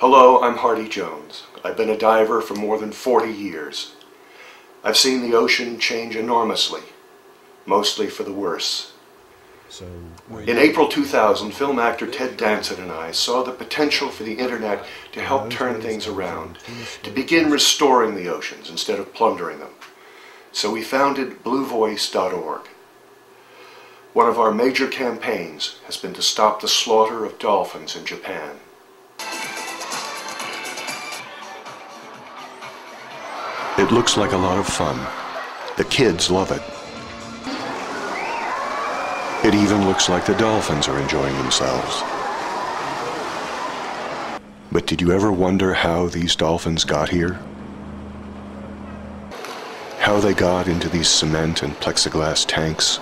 Hello, I'm Hardy Jones. I've been a diver for more than 40 years. I've seen the ocean change enormously, mostly for the worse. In April 2000, film actor Ted Danson and I saw the potential for the internet to help turn things around, to begin restoring the oceans instead of plundering them. So we founded BlueVoice.org. One of our major campaigns has been to stop the slaughter of dolphins in Japan. It looks like a lot of fun. The kids love it. It even looks like the dolphins are enjoying themselves. But did you ever wonder how these dolphins got here? How they got into these cement and plexiglass tanks?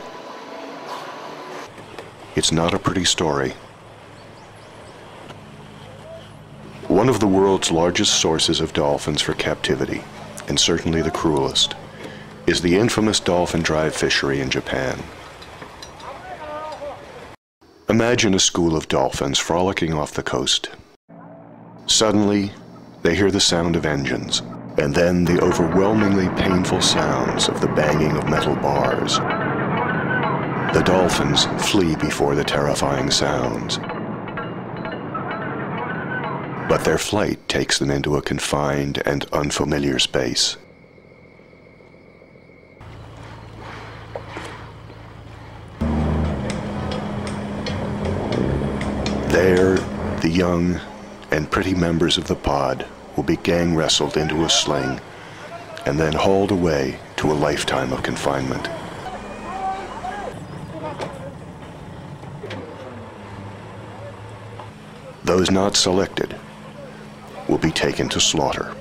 It's not a pretty story. One of the world's largest sources of dolphins for captivity, and certainly the cruelest, is the infamous dolphin drive fishery in Japan. Imagine a school of dolphins frolicking off the coast. Suddenly, they hear the sound of engines, and then the overwhelmingly painful sounds of the banging of metal bars. The dolphins flee before the terrifying sounds. But their flight takes them into a confined and unfamiliar space. There, the young and pretty members of the pod will be gang wrestled into a sling and then hauled away to a lifetime of confinement. Those not selected will be taken to slaughter.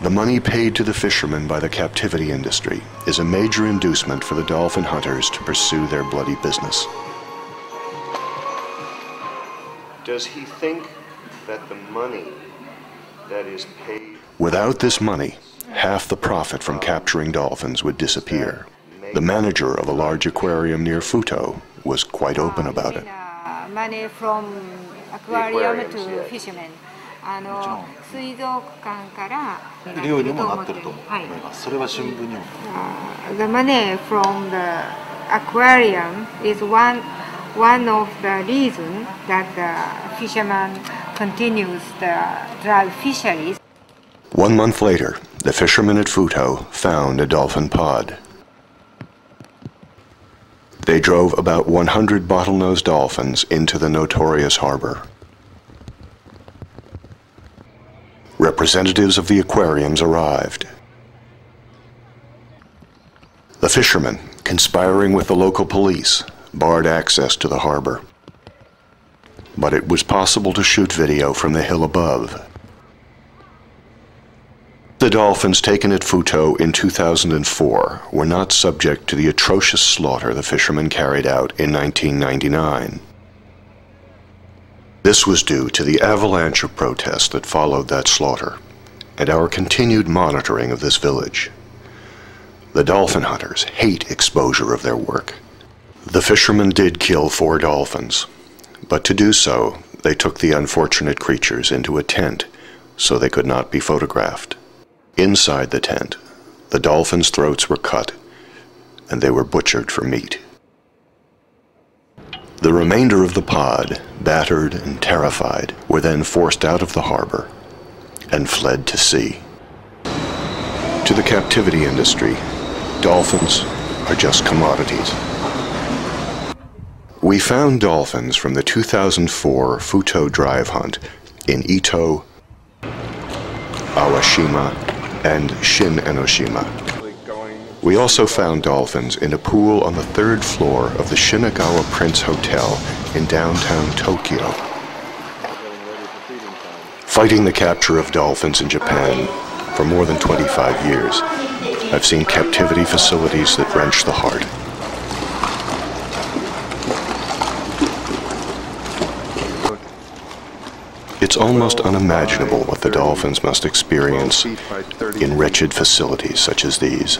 The money paid to the fishermen by the captivity industry is a major inducement for the dolphin hunters to pursue their bloody business. Does he think that the money that is paid? Without this money, half the profit from capturing dolphins would disappear. The manager of a large aquarium near Futo was quite open about it. Money from aquarium to fishermen. The money from the aquarium is one of the reasons that the fisherman continues the drive fisheries. 1 month later, the fishermen at Futo found a dolphin pod. They drove about 100 bottlenose dolphins into the notorious harbor. Representatives of the aquariums arrived. The fishermen, conspiring with the local police, barred access to the harbor. But it was possible to shoot video from the hill above. The dolphins taken at Futo in 2004 were not subject to the atrocious slaughter the fishermen carried out in 1999. This was due to the avalanche of protests that followed that slaughter, and our continued monitoring of this village. The dolphin hunters hate exposure of their work. The fishermen did kill 4 dolphins, but to do so, they took the unfortunate creatures into a tent so they could not be photographed. Inside the tent, the dolphins' throats were cut, and they were butchered for meat. The remainder of the pod, battered and terrified, were then forced out of the harbor and fled to sea. To the captivity industry, dolphins are just commodities. We found dolphins from the 2004 Futo Drive Hunt in Ito, Awashima, and Shin-Enoshima. We also found dolphins in a pool on the 3rd floor of the Shinagawa Prince Hotel in downtown Tokyo. Fighting the capture of dolphins in Japan for more than 25 years, I've seen captivity facilities that wrench the heart. It's almost unimaginable what the dolphins must experience in wretched facilities such as these.